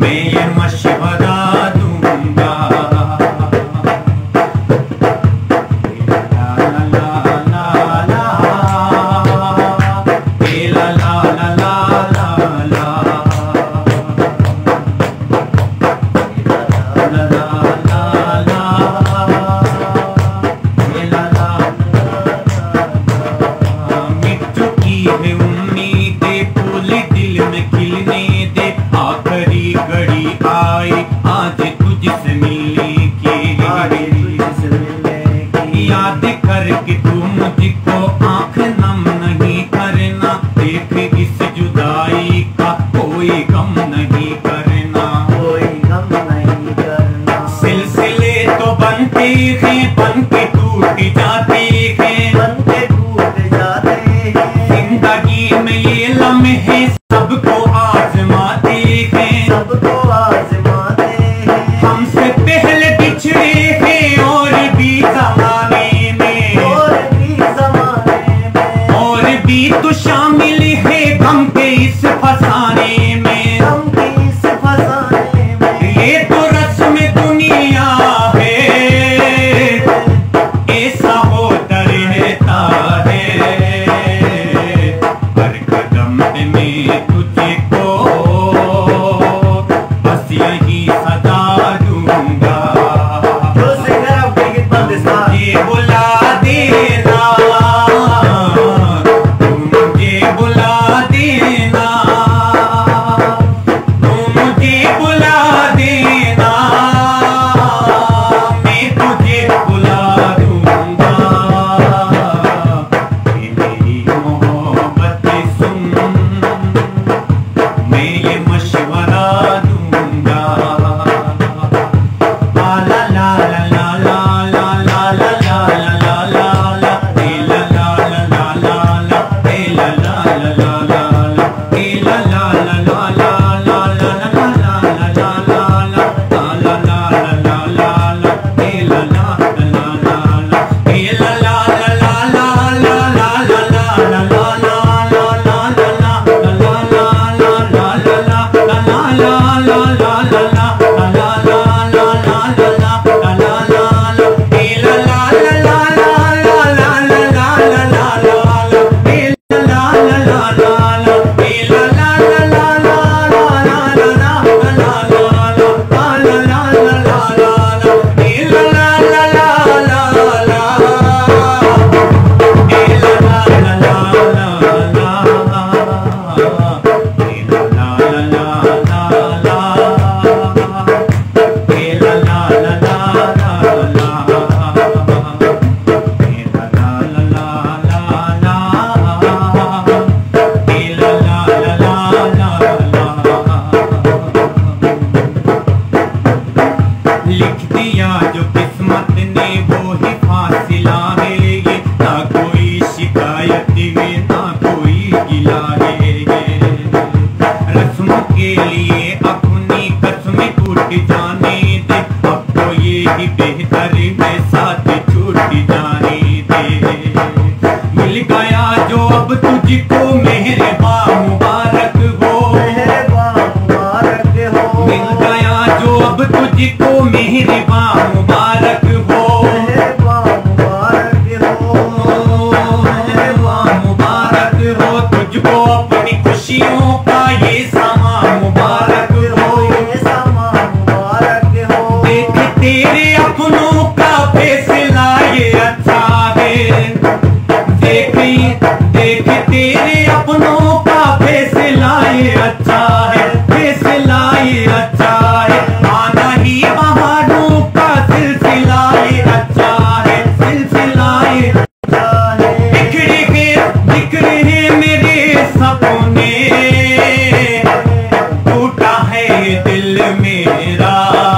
दिल मेरा